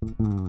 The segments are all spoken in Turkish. Bana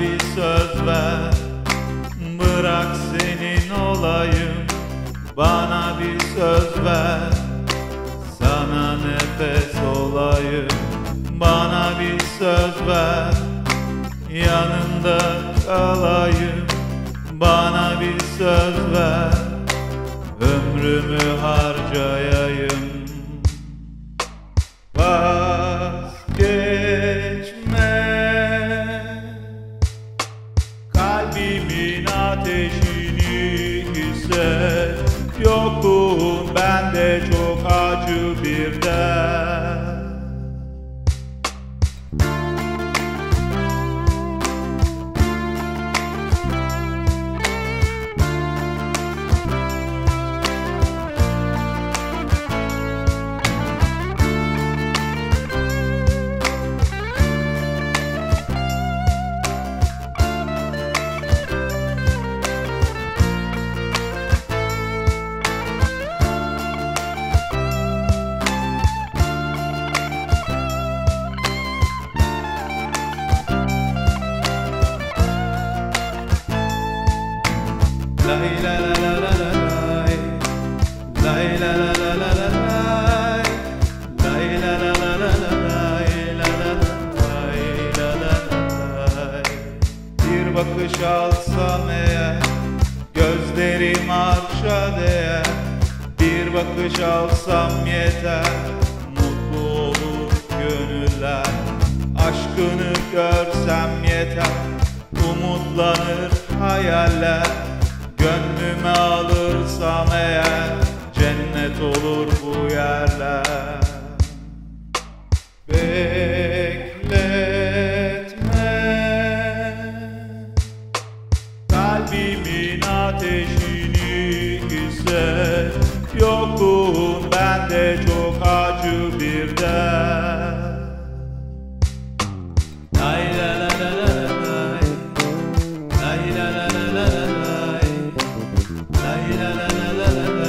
bir söz ver, bırak senin olayım. Bana bir söz ver, sana nefes olayım. Bana bir söz ver, yanında kalayım. Bana bir söz ver, ömrümü harcayayım. Vazgeçme kalbimin ateşini, hisset yokluğun bende çok acı bir dert. Lay la la la la la, lay la la la la la, lay la la la la la, lay la la la. Bir bakış alsam eğer, gözlerim akşa değer. Bir bakış alsam yeter, mutlu olur gönüller. Aşkını görsem yeter, umutlanır hayaller. Gönlüme alırsam eğer, cennet olur bu yerler. Bekletme kalbimin ateşini, hisset yokluğun bende çok acı bir dert. La la la la la.